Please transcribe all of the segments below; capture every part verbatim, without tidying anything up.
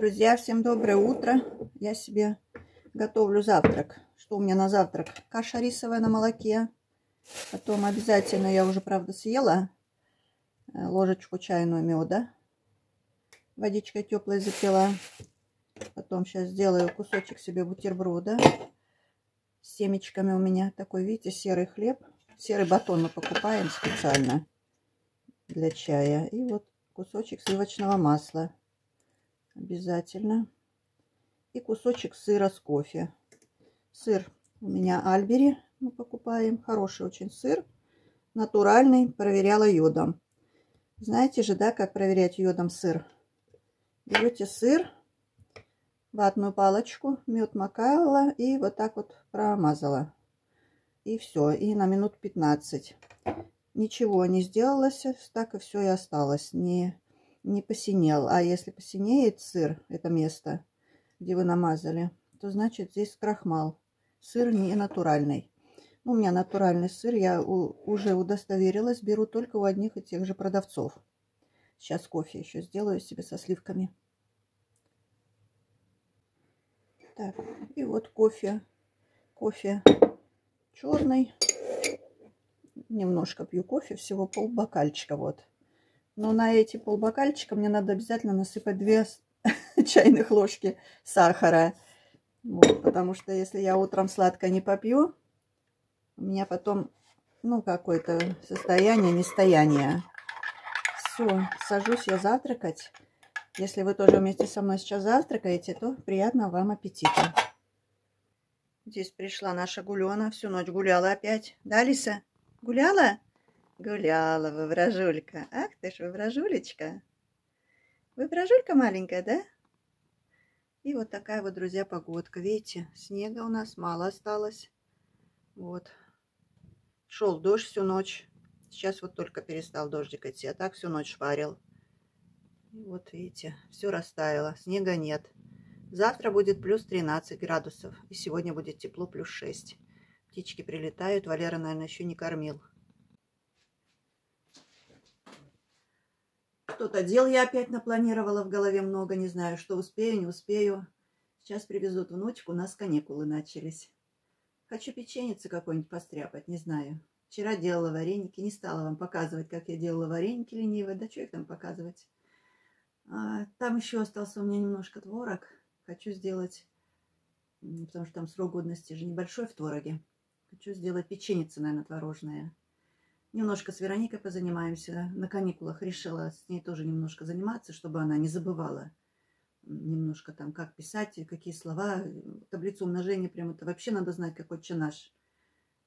Друзья, всем доброе утро. Я себе готовлю завтрак. Что у меня на завтрак? Каша рисовая на молоке. Потом обязательно, я уже, правда, съела ложечку чайного меда. Водичкой теплой запила. Потом сейчас сделаю кусочек себе бутерброда. С семечками у меня такой, видите, серый хлеб. Серый батон мы покупаем специально для чая. И вот кусочек сливочного масла. Обязательно. И кусочек сыра с кофе. Сыр у меня Альбери мы покупаем. Хороший очень сыр. Натуральный. Проверяла йодом. Знаете же, да, как проверять йодом сыр? Берете сыр, ватную палочку, мед макала и вот так вот промазала. И все. И на минут пятнадцать. Ничего не сделалось. Так и все и осталось. Не... не посинел. А если посинеет сыр, это место, где вы намазали, то значит здесь крахмал. Сыр не натуральный. У меня натуральный сыр, я у, уже удостоверилась, беру только у одних и тех же продавцов. Сейчас кофе еще сделаю себе со сливками. Так, и вот кофе. Кофе черный. Немножко пью кофе, всего пол бокальчика вот. Но на эти полбокальчика мне надо обязательно насыпать две чайных ложки сахара. Вот, потому что если я утром сладко не попью, у меня потом, ну, какое-то состояние, нестояние. Все, сажусь я завтракать. Если вы тоже вместе со мной сейчас завтракаете, то приятного вам аппетита. Здесь пришла наша Гулёна. Всю ночь гуляла опять. Да, Лиса? Гуляла? Гуляла, выбражулька. Ах ты ж, выбражулечка. Выбражулька маленькая, да? И вот такая вот, друзья, погодка. Видите, снега у нас мало осталось. Вот. Шел дождь всю ночь. Сейчас вот только перестал дождик идти, а так всю ночь шварил. И вот, видите, все растаяло. Снега нет. Завтра будет плюс тринадцать градусов. И сегодня будет тепло плюс шесть. Птички прилетают. Валера, наверное, еще не кормил. Что-то дел я опять напланировала в голове много. Не знаю, что успею, не успею. Сейчас привезут внучку, у нас каникулы начались. Хочу печеницы какой-нибудь постряпать, не знаю. Вчера делала вареники, не стала вам показывать, как я делала вареники лениво. Да что их там показывать? А, там еще остался у меня немножко творог. Хочу сделать, потому что там срок годности же небольшой в твороге. Хочу сделать печеницы, наверное, творожные. Немножко с Вероникой позанимаемся. На каникулах решила с ней тоже немножко заниматься, чтобы она не забывала немножко там, как писать, какие слова. Таблицу умножения прям это вообще надо знать, какой чинаж.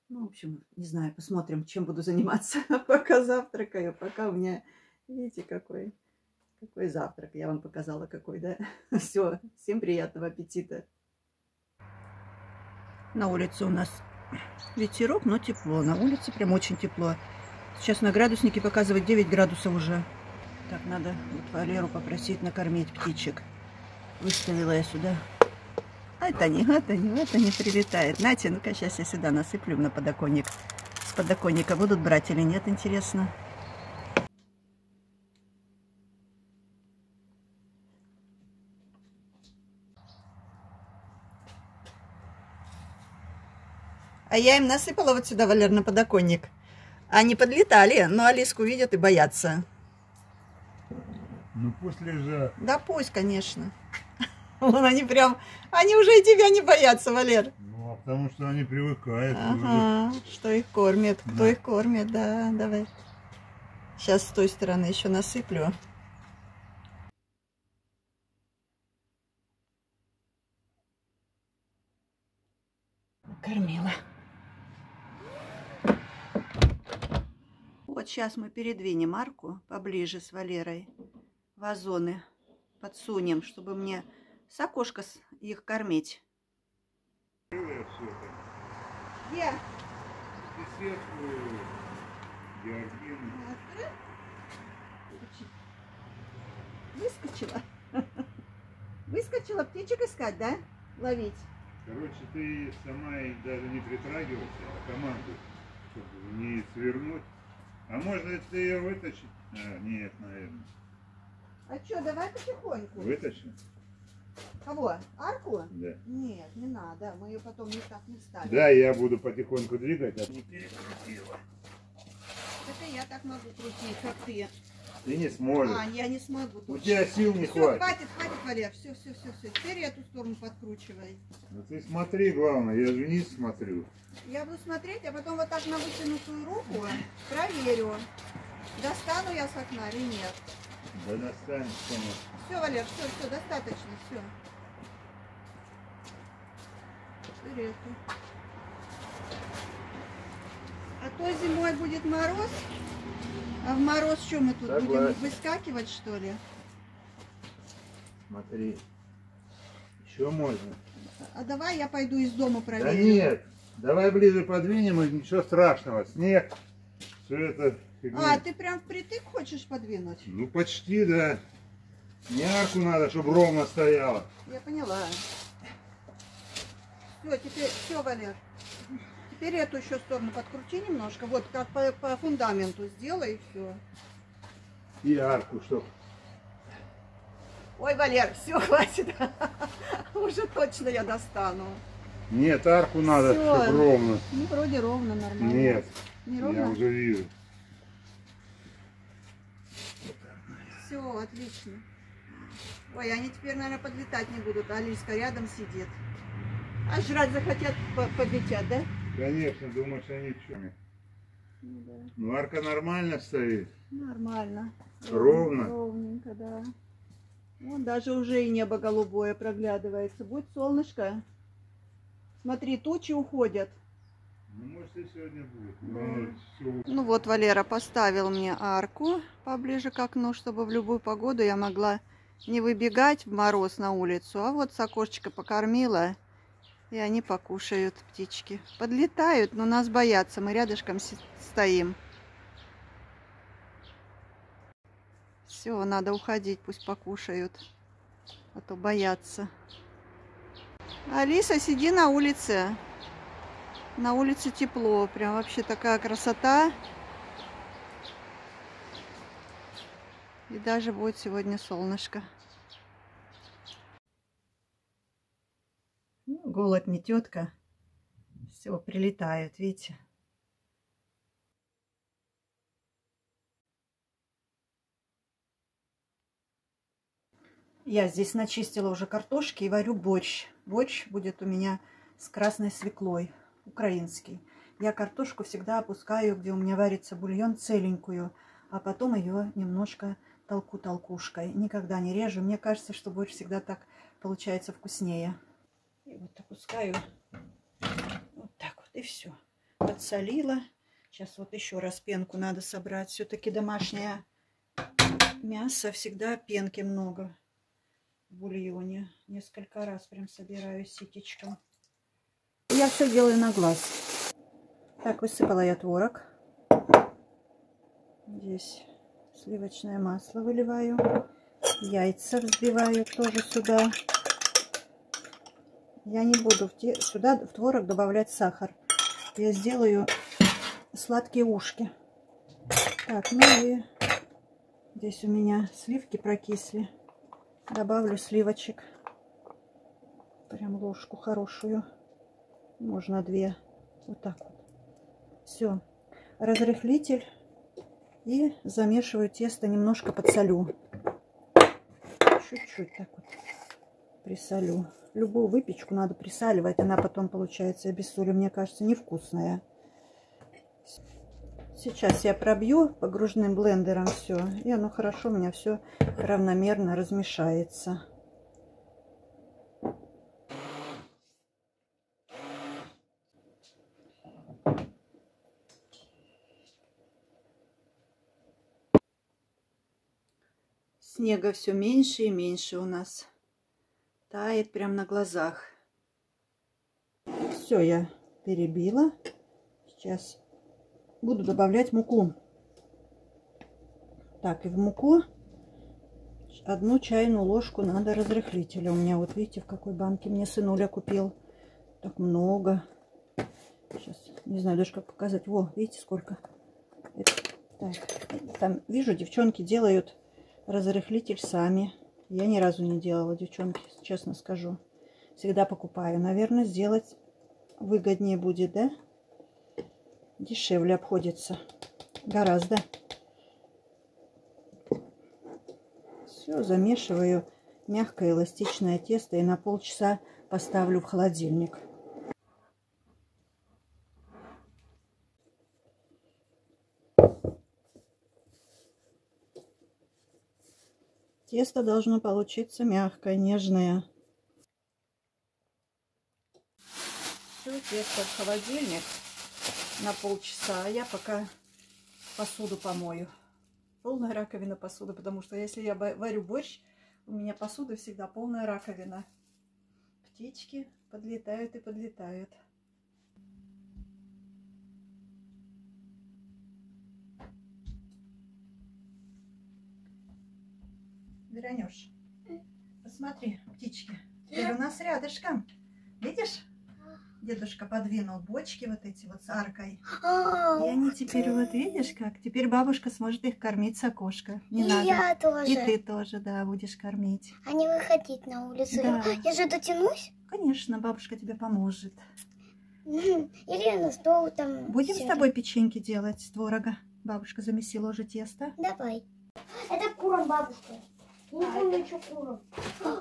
Ну, в общем, не знаю, посмотрим, чем буду заниматься. Пока завтракаю, пока у меня, видите, какой, какой завтрак. Я вам показала, какой, да? Все, всем приятного аппетита. На улице у нас ветерок, но тепло. На улице прям очень тепло. Сейчас на градуснике показывает девять градусов уже. Так, надо вот Валеру попросить накормить птичек. Выставила я сюда. Вот они, вот они, вот они прилетают. Знаете, ну-ка, сейчас я сюда насыплю на подоконник. С подоконника будут брать или нет, интересно. А я им насыпала вот сюда, Валер, на подоконник. Они подлетали, но Алиску видят и боятся. Ну пусть лежат. Да пусть, конечно. Вон они прям... Они уже и тебя не боятся, Валер. Ну, а потому что они привыкают. Ага, уже. Что их кормит, да. Кто их кормит, да, давай. Сейчас с той стороны еще насыплю. Кормила. Вот сейчас мы передвинем арку поближе с Валерой. Вазоны подсунем, чтобы мне с окошка их кормить. Я. Выскочила. Выскочила птичек искать, да? Ловить. Короче, ты сама и даже не притрагивайся, а команду, чтобы не свернуть. А можно, если ее вытащить? А, нет, наверное. А что, давай потихоньку. Вытащим? Кого? Арку? Да. Нет, не надо. Мы ее потом никак не ставим. Да, я буду потихоньку двигать, а не перекрутила. Это я так могу крутить, как ты. Ты не сможешь. А, я не смогу. Точно. У тебя сил не все, хватит. Хватит, хватит, Валер. Все, все, все, все. Теперь я эту сторону подкручивай. Ну ты смотри, главное, я же вниз смотрю. Я буду смотреть, а потом вот так на вытянутую руку проверю. Достану я с окна или нет. Да достанешь, конечно. Все, Валер, все, все, достаточно, все. А то зимой будет мороз. А в мороз что мы тут Согласен. будем выскакивать, что ли? Смотри, еще можно. А давай я пойду из дома проверю. Да нет, давай ближе подвинем, и ничего страшного. Снег, все это фигня. А, ты прям впритык хочешь подвинуть? Ну почти, да. Не арку надо, чтобы ровно стояла. Я поняла. Все, теперь, все, Валер. Теперь эту еще сторону подкрути немножко, вот как по, по фундаменту сделай и все. И арку, что? Ой, Валер, все, хватит. Уже точно я достану. Нет, арку надо, все. Чтобы ровно. Ну, вроде ровно, нормально. Нет, не ровно? Я уже вижу. Все, отлично. Ой, они теперь, наверное, подлетать не будут, а Лиска рядом сидит. А жрать захотят, подлетят, да? Конечно, думаешь, они чуми. Ну, да. Ну, арка нормально стоит? Нормально. Ровно? Ровненько, да. Вон даже уже и небо голубое проглядывается. Будет солнышко. Смотри, тучи уходят. Ну, может, и сегодня будет. Да. Да. Ну вот, Валера поставил мне арку поближе к окну, чтобы в любую погоду я могла не выбегать в мороз на улицу. А вот с окошечка покормила. И они покушают, птички. Подлетают, но нас боятся. Мы рядышком стоим. Все, надо уходить, пусть покушают. А то боятся. Алиса, сиди на улице. На улице тепло. Прям вообще такая красота. И даже будет сегодня солнышко. Голод не тетка. Все, прилетают, видите? Я здесь начистила уже картошки и варю борщ. Борщ будет у меня с красной свеклой, украинский. Я картошку всегда опускаю, где у меня варится бульон, целенькую, а потом ее немножко толку толкушкой. Никогда не режу. Мне кажется, что борщ всегда так получается вкуснее. И вот опускаю вот так вот, и все. Подсолила. Сейчас вот еще раз пенку надо собрать. Все-таки домашнее мясо всегда пенки много в бульоне. Несколько раз прям собираю ситечком. Я все делаю на глаз. Так, высыпала я творог. Здесь сливочное масло выливаю. Яйца взбиваю тоже сюда. Я не буду в те... сюда в творог добавлять сахар. Я сделаю сладкие ушки. Так, ну и здесь у меня сливки прокисли. Добавлю сливочек. Прям ложку хорошую. Можно две. Вот так вот. Все. Разрыхлитель. И замешиваю тесто. Немножко подсолю. Чуть-чуть так вот. Присолю. Любую выпечку надо присаливать. Она потом получается без соли, мне кажется, невкусная. Сейчас я пробью погружным блендером все. И оно хорошо у меня все равномерно размешается. Снега все меньше и меньше у нас. Тает прям на глазах. Все, я перебила. Сейчас буду добавлять муку. Так, и в муку одну чайную ложку надо разрыхлителя. У меня, вот видите, в какой банке мне сынуля купил. Так много. Сейчас, не знаю даже, как показать. Во, видите, сколько. Так, там, вижу, девчонки делают разрыхлитель сами. Я ни разу не делала, девчонки, честно скажу. Всегда покупаю. Наверное, сделать выгоднее будет, да? Дешевле обходится. Гораздо. Все, замешиваю мягкое эластичное тесто и на полчаса поставлю в холодильник. Тесто должно получиться мягкое, нежное. Все, тесто в холодильник на полчаса, а я пока посуду помою. Полная раковина посуды, потому что если я варю борщ, у меня посуда всегда полная раковина. Птички подлетают и подлетают. Веронюш, посмотри, птички, теперь у нас рядышком. Видишь? Дедушка подвинул бочки вот эти вот с аркой. И они теперь, вот видишь как, теперь бабушка сможет их кормить с окошка. Не и надо. Я тоже. И ты тоже, да, будешь кормить. А не выходить на улицу. Да. Я же дотянусь? Конечно, бабушка тебе поможет. Или на стол там. Будем все с тобой печеньки делать с творога. Бабушка замесила уже тесто. Давай. Это куром, бабушка. Не помню, а что куром.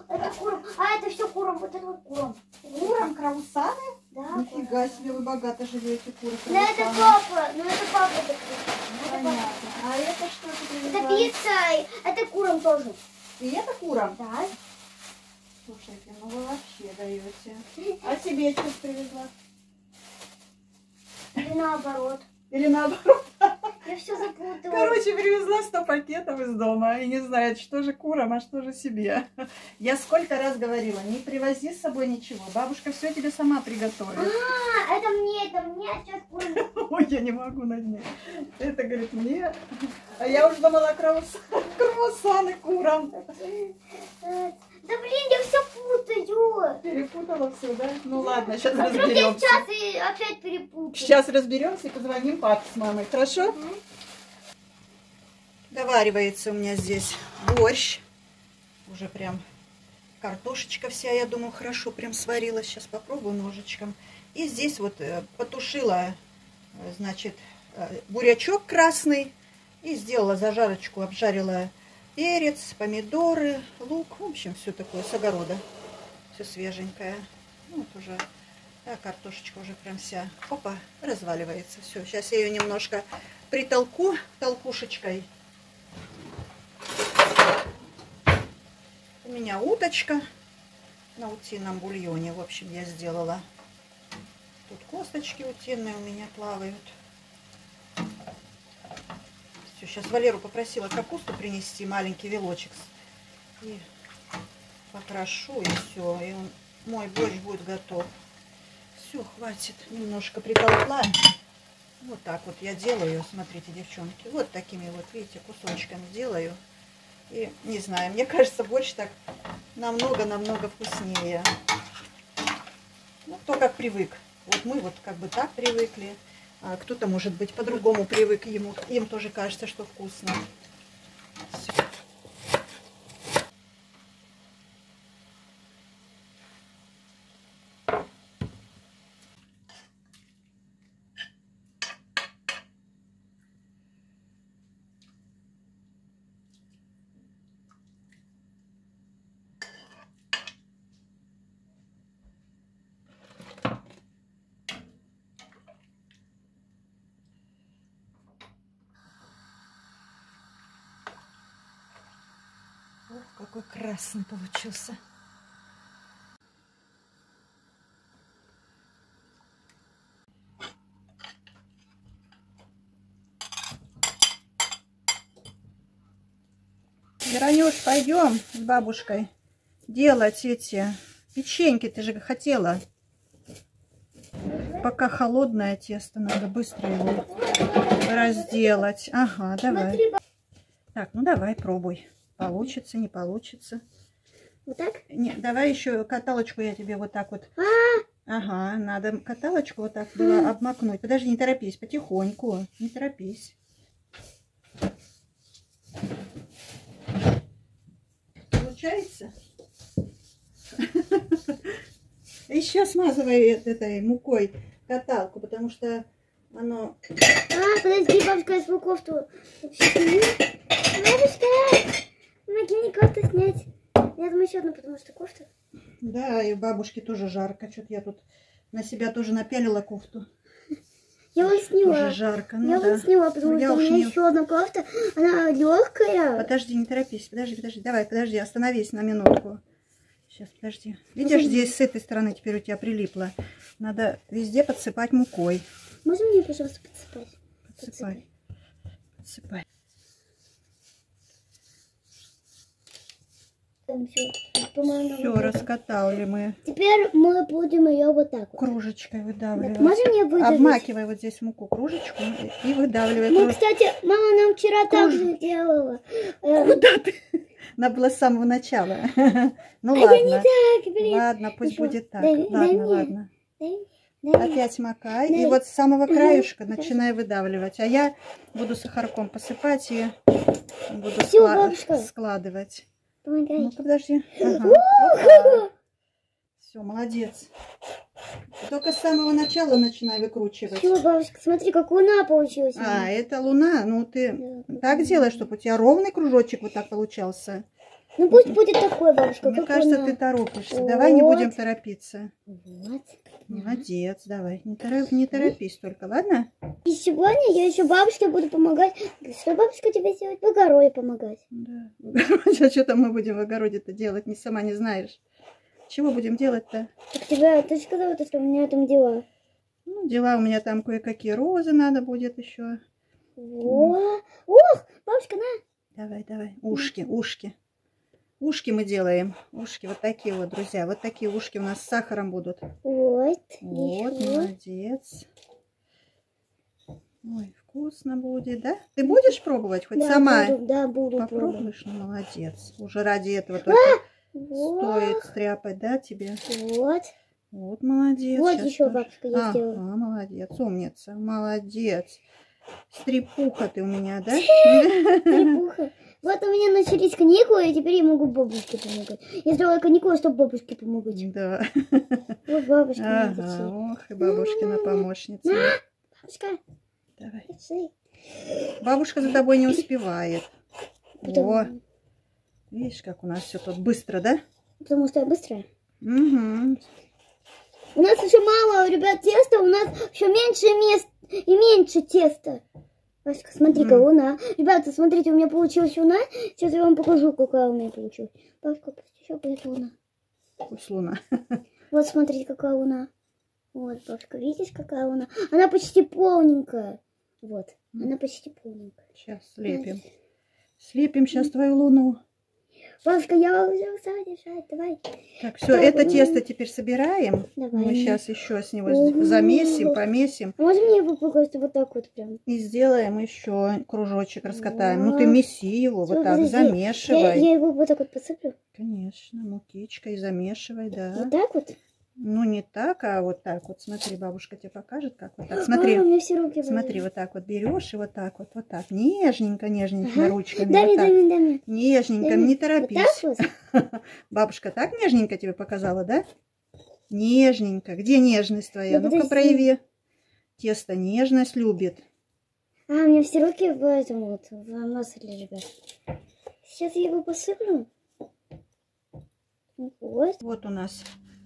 Это куром. А, это все куром. Вот это вот куром. Куром кровосаны? Да. Нифига себе, вы богато живете, куром. Да это папа. Ну это папа. Это папа. А это что ты привезла? Это пицца. Это куром тоже. И это куром? Да. Слушайте, ну вы вообще даете. А себе что привезла? Или наоборот. Или наоборот. Я все запутала. Короче, привезла сто пакетов из дома и не знает, что же курам, а что же себе. Я сколько раз говорила, не привози с собой ничего. Бабушка все тебе сама приготовит. А, это мне, это мне, а сейчас курам. Ой, я не могу над ней. Это, говорит, мне. А я уже думала круассаны курам. Да блин, я все путаю. Перепутала все, да? Ну ладно, сейчас разберемся. Сейчас и опять перепутаю. Сейчас разберемся и позвоним папе с мамой, хорошо? Доваривается у меня здесь борщ. Уже прям картошечка вся, я думаю, хорошо прям сварилась. Сейчас попробую ножичком. И здесь вот потушила, значит, бурячок красный. И сделала зажарочку, обжарила перец, помидоры, лук. В общем, все такое с огорода. Все свеженькое. Ну, вот уже, да, картошечка уже прям вся, опа, разваливается. Все, сейчас я ее немножко притолку толкушечкой. У меня уточка на утином бульоне. В общем, я сделала. Тут косточки утиные у меня плавают. Все, сейчас Валеру попросила капусту принести, маленький вилочек. И покрошу, и все. И он, мой борщ будет готов. Все, хватит. Немножко притолкла. Вот так вот я делаю, смотрите, девчонки, вот такими вот, видите, кусочками делаю. И не знаю, мне кажется, борщ так намного-намного вкуснее. Ну, кто как привык. Вот мы вот как бы так привыкли, а кто-то, может быть, по-другому привык, ему, им тоже кажется, что вкусно. Все. Ох, какой красный получился. Веронюш, пойдем с бабушкой делать эти печеньки. Ты же хотела. Пока холодное тесто, надо быстро его разделать. Ага, давай. Так, ну давай, пробуй. Получится, не получится. Вот так? Нет, давай еще каталочку я тебе вот так вот. Ага, надо каталочку вот так было обмакнуть. Подожди, не торопись, потихоньку. Не торопись. получается. Еще смазываю этой мукой каталку, потому что оно... А, подожди, бабушка, я с муковку. Бабушка, помоги мне кофту снять. Я думаю, еще одну, потому что кофта. Да, и бабушке тоже жарко. Что-то я тут на себя тоже напялила кофту. Я вот сняла. Уже жарко. Ну, я да. вот сняла, потому ну, что у меня не... еще одна кофта. Она легкая. Подожди, не торопись. Подожди, подожди. Давай, подожди, остановись на минутку. Сейчас, подожди. Видишь, здесь с этой стороны теперь у тебя прилипло. Надо везде подсыпать мукой. Можно мне, пожалуйста, подсыпать? Подсыпай. Подсыпай. Все, раскатали мы. Теперь мы будем ее вот так вот. Кружечкой выдавливать. Так, можем я выдавить? Обмакивай вот здесь муку кружечку и выдавливай. Мы, круж... кстати, мама нам вчера Круж... так же делала. Куда ты? Надо было с самого начала. Ну а ладно. Я не так, блин. Ладно, пусть Еще. будет так. Дай, ладно, дай ладно. Дай, дай, Опять макай. Дай. И вот с самого краешка дай. начинай выдавливать. А я буду сахарком посыпать и буду Все, скла... складывать. Ну-ка, подожди. Ага. Все, молодец. Только с самого начала начинай выкручивать. Все, бабушка, смотри, как луна получилась. А, это луна. Ну, ты да, так делай, чтобы у тебя ровный кружочек вот так получался. Ну, пусть будет такой, бабушка. Мне кажется, луна. ты торопишься. Вот. Давай не будем торопиться. Вот. Молодец, давай. Не, тороп, не торопись только, ладно? И сегодня я еще бабушке буду помогать. Что бабушка тебе сделать? В огороде помогать. Да. А что там мы будем в огороде-то делать? Не сама не знаешь. Чего будем делать-то? Так тебя, ты же сказала, что у меня там дела. Ну, дела у меня там кое-какие розы надо будет еще. О, ох, бабушка, на. Давай, давай. Ушки, ушки. Ушки мы делаем. Ушки вот такие вот, друзья. Вот такие ушки у нас с сахаром будут. Вот. Вот, еще. молодец. Ой, вкусно будет, да? Ты будешь пробовать хоть да, сама? Буду, да, буду Попробуешь? Пробовать. Ну, молодец. Уже ради этого только а! стоит вот. стряпать, да, тебе? Вот. Вот, молодец. Вот Сейчас еще тоже. бабушка я а, сделала. А, молодец, умница, молодец. Стрепуха ты у меня, да? Стрепуха. Вот у меня начались каникулы, и теперь я могу бабушке помогать. Я сделала каникулы, чтобы бабушке помогать. Да. Вот бабушка. Ага, ох, и бабушкина помощница. Бабушка. Давай. Бабушка за тобой не успевает. О, видишь, как у нас все тут быстро, да? Потому что я быстрая. Угу. У нас еще мало, ребят, теста, у нас еще меньше мест и меньше теста. Бабушка, смотри-ка, mm. луна. Ребята, смотрите, у меня получилась луна. Сейчас я вам покажу, какая у меня получилась. Бабушка, пусть еще будет луна. Пусть луна. Вот, смотрите, какая луна. Вот, бабушка, видишь, какая луна? Она почти полненькая. Вот, mm. она почти полненькая. Сейчас слепим. Знаете? Слепим сейчас mm. твою луну. Бабушка, я уже устала держать, давай. Так, все, так, это мы... тесто теперь собираем. Давай. Мы сейчас еще с него угу. замесим, помесим. Можно мне его просто вот так вот прям? И сделаем еще кружочек, раскатаем. Да. Ну ты меси его все, вот так, подожди. замешивай. Я, я его вот так вот посыплю? Конечно, мукичкой замешивай, да. Вот так вот? Ну не так, а вот так вот. Смотри, бабушка тебе покажет, как вот так. Смотри, а, у меня все руки смотри, вот так вот берешь и вот так вот, вот так. Нежненько, нежненько ага. ручками. Дай вот мне, дай мне, дай мне. Нежненько, дай мне. не торопись. Вот вот? Бабушка так нежненько тебе показала, да? Нежненько. Где нежность твоя? Ну, Ну-ка прояви. Тесто нежность любит. А, у меня все руки в этом вот, в носу лежат. Сейчас я его посыплю. Вот. Вот у нас.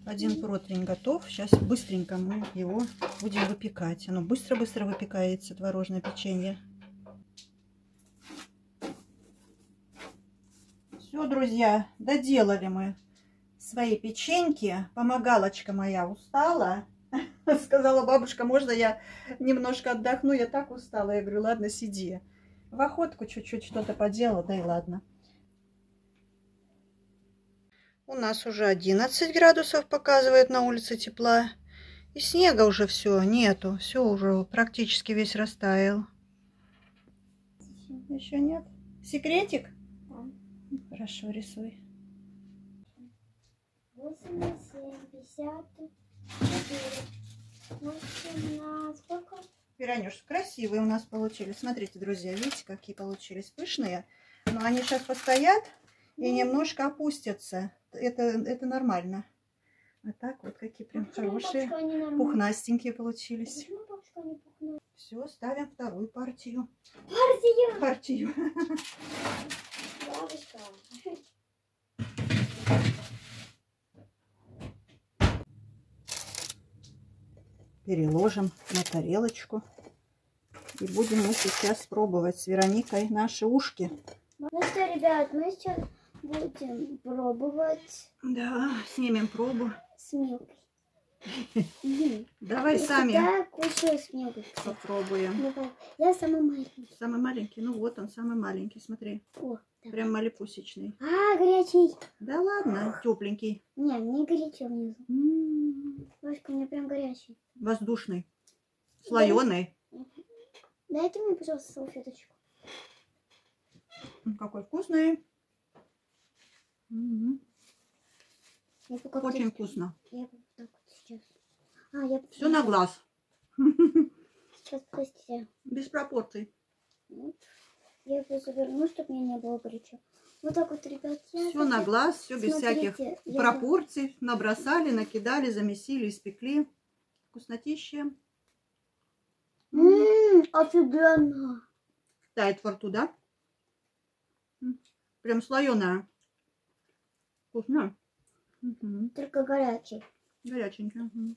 Один противень готов. Сейчас быстренько мы его будем выпекать. Оно быстро-быстро выпекается, творожное печенье. Все, друзья, доделали мы свои печеньки. Помогалочка моя устала. Сказала бабушка, можно я немножко отдохну? Я так устала. Я говорю, ладно, сиди. В охотку чуть-чуть что-то поделала, да и ладно. У нас уже одиннадцать градусов показывает на улице тепла. И снега уже все нету. Все уже практически весь растаял. Еще нет? Секретик? Да. Хорошо, рисуй. восемь, семь, пятьдесят, четыре, восемнадцать, сколько? Пиранюшки красивые у нас получились. Смотрите, друзья, видите, какие получились пышные. Но они сейчас постоят. и немножко опустятся. Это, это нормально. А так вот какие прям почему хорошие, пухнастенькие получились. Все, ставим вторую партию. Партию! Партию. Бабушка. Переложим на тарелочку. И будем мы сейчас пробовать с Вероникой наши ушки. Ну что, ребят, мы сейчас будем пробовать. Да, снимем пробу. С Милкой. Давай сами. Я кушаю с Милкой. Попробуем. Я самый маленький. Самый маленький? Ну вот он, самый маленький, смотри. Прям малепусечный. А, горячий. Да ладно, тепленький. Не, не горячий внизу. Васька, у меня прям горячий. Воздушный. Слоеный. Дайте мне, пожалуйста, салфеточку. Какой вкусный. Угу. Очень ты... вкусно. Я... Так, сейчас. А, я... Все на глаз. Сейчас, простите. Без пропорций. Вот. Я его заверну, чтобы мне не было горячо. Вот так вот, ребят. Все так... на глаз, все без всяких я... пропорций. Набросали, накидали, замесили, испекли. Вкуснотища. Ммм, офигенно. Тает во рту, да? Прям слоеная. Вкусно. Угу. Только горячий. Горяченький. Угу.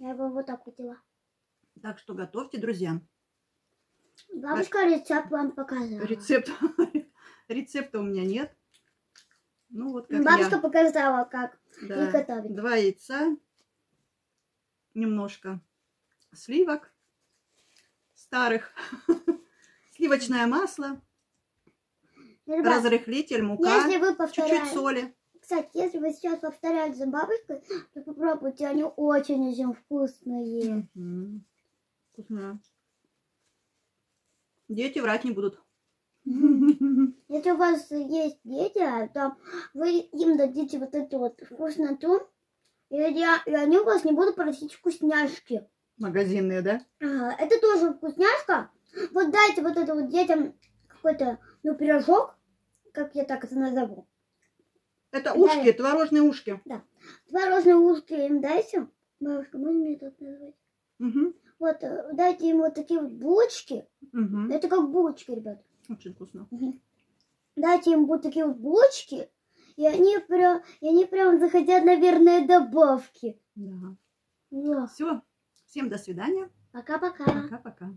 Я его вот так хотела. Так что готовьте, друзья. Бабушка Р... рецепт вам показала. Рецепт. Рецепта у меня нет. Ну, вот как Бабушка я... показала, как да. их готовить. Два яйца. Немножко сливок. Старых. Сливочное масло. Ребят, разрыхлитель, мука, чуть-чуть соли. Кстати, если вы сейчас повторяете за бабушкой, то попробуйте, они очень-очень вкусные. Угу. Вкусно. Дети врать не будут. Если у вас есть дети, то вы им дадите вот эту вот вкусноту, и они у вас не будут просить вкусняшки. Магазинные, да? Ага, это тоже вкусняшка. Вот дайте вот это вот детям какой-то, ну, пирожок, как я так это назову. Это ушки, да. Творожные ушки. Да, творожные ушки им дайте. Бабушка, можно мне так назвать? Угу. Вот, дайте им вот такие вот булочки. Угу. Это как булочки, ребят. Очень вкусно. Угу. Дайте им вот такие вот булочки, и они прям, и они прям захотят, наверное, добавки. Да. Да. Все. Всем до свидания. Пока-пока. Пока-пока.